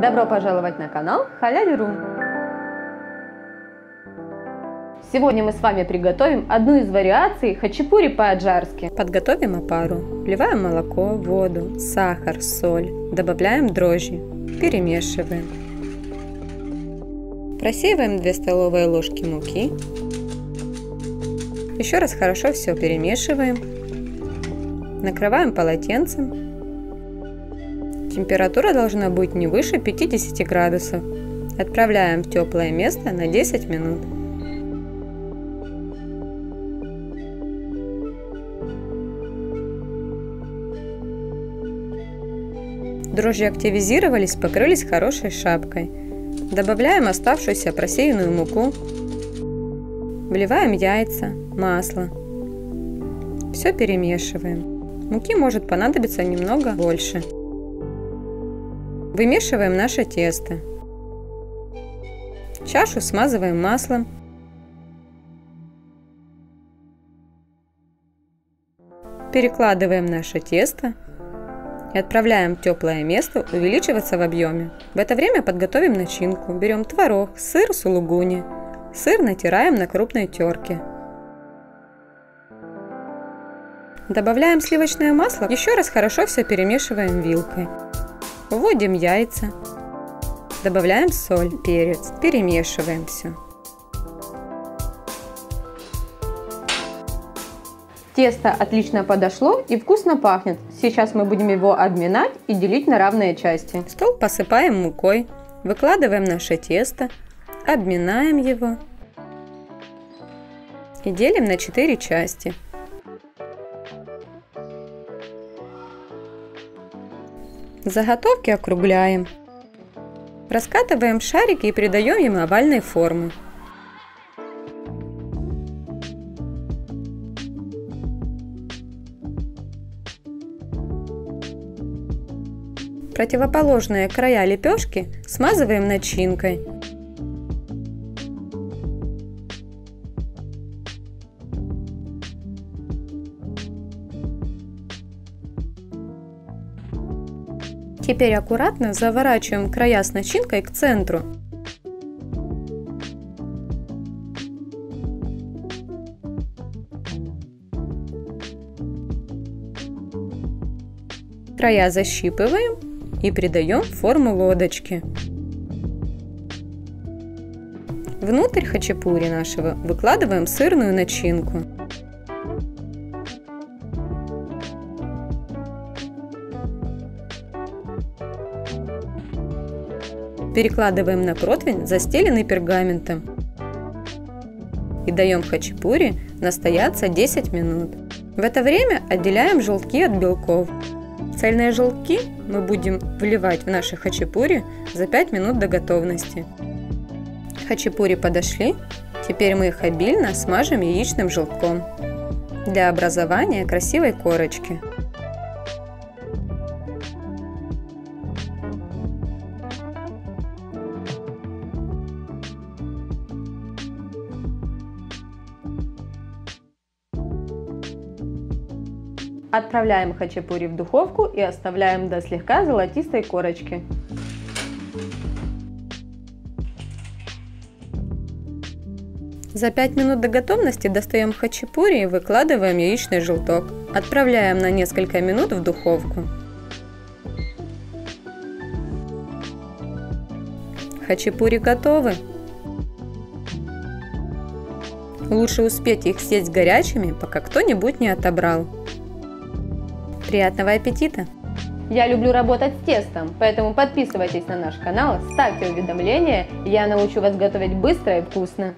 Добро пожаловать на канал HalalRoom! Сегодня мы с вами приготовим одну из вариаций хачапури по-аджарски. Подготовим опару. Вливаем молоко, воду, сахар, соль. Добавляем дрожжи. Перемешиваем. Просеиваем 2 столовые ложки муки. Еще раз хорошо все перемешиваем. Накрываем полотенцем. Температура должна быть не выше 50 градусов. Отправляем в теплое место на 10 минут. Дрожжи активизировались, покрылись хорошей шапкой. Добавляем оставшуюся просеянную муку. Вливаем яйца, масло. Все перемешиваем. Муки может понадобиться немного больше. Вымешиваем наше тесто. Чашу смазываем маслом. Перекладываем наше тесто и отправляем в теплое место увеличиваться в объеме. В это время подготовим начинку. Берем творог, сыр, сулугуни. Сыр натираем на крупной терке. Добавляем сливочное масло. Еще раз хорошо все перемешиваем вилкой. Вводим яйца, добавляем соль, перец, перемешиваем все. Тесто отлично подошло и вкусно пахнет. Сейчас мы будем его обминать и делить на равные части. Стол посыпаем мукой, выкладываем наше тесто, обминаем его и делим на 4 части. Заготовки округляем. Раскатываем шарики и придаем им овальной формы. Противоположные края лепешки смазываем начинкой. Теперь аккуратно заворачиваем края с начинкой к центру. Края защипываем и придаем форму лодочки. Внутрь хачапури нашего выкладываем сырную начинку. Перекладываем на противень, застеленный пергаментом, и даем хачапури настояться 10 минут. В это время отделяем желтки от белков. Цельные желтки мы будем вливать в наши хачапури за 5 минут до готовности. Хачапури подошли, теперь мы их обильно смажем яичным желтком для образования красивой корочки. Отправляем хачапури в духовку и оставляем до слегка золотистой корочки. За 5 минут до готовности достаем хачапури и выкладываем яичный желток. Отправляем на несколько минут в духовку. Хачапури готовы! Лучше успеть их съесть горячими, пока кто-нибудь не отобрал. Приятного аппетита! Я люблю работать с тестом, поэтому подписывайтесь на наш канал, ставьте уведомления, я научу вас готовить быстро и вкусно.